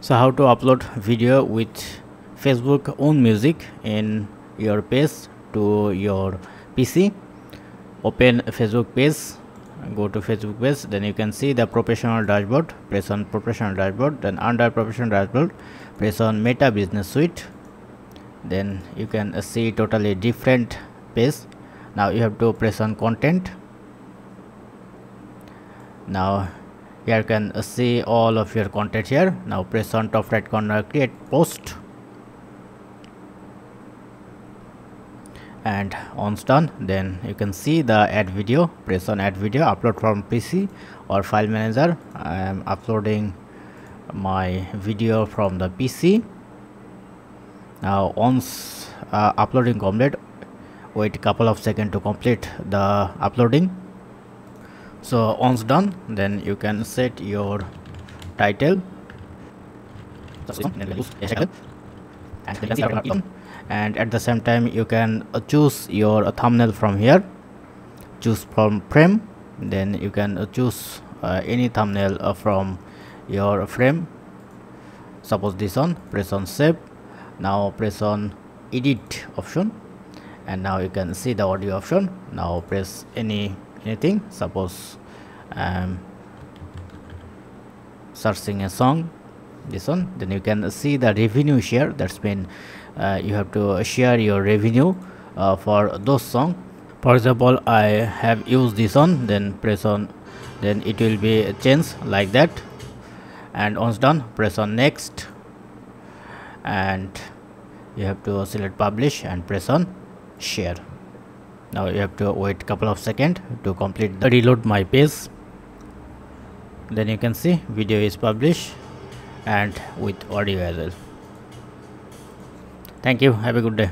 So how to upload video with Facebook own music in your page to your PC. Open Facebook page, go to Facebook page, then you can see the professional dashboard. Press on professional dashboard, then under professional dashboard press on Meta Business Suite. Then you can see totally different page. Now you have to press on content. Now here you can see all of your content here. Now press on top right corner, create post, and once done, then you can see the add video. Press on add video, upload from PC or file manager. I am uploading my video from the PC. Now once uploading complete, wait couple of seconds to complete the uploading. So once done, then you can set your title and at the same time you can choose your thumbnail from here. Choose from frame, then you can choose any thumbnail from your frame. Suppose this one, press on save. Now press on edit option, and now you can see the audio option. Now press anything. Suppose searching a song, this one, then you can see the revenue share. That's mean you have to share your revenue for those song. For example, I have used this one, then press on, then it will be changed like that. And once done, press on next, and you have to select publish and press on share. Now you have to wait couple of seconds to complete the reload my page. Then you can see video is published and with audio as well. Thank you, have a good day.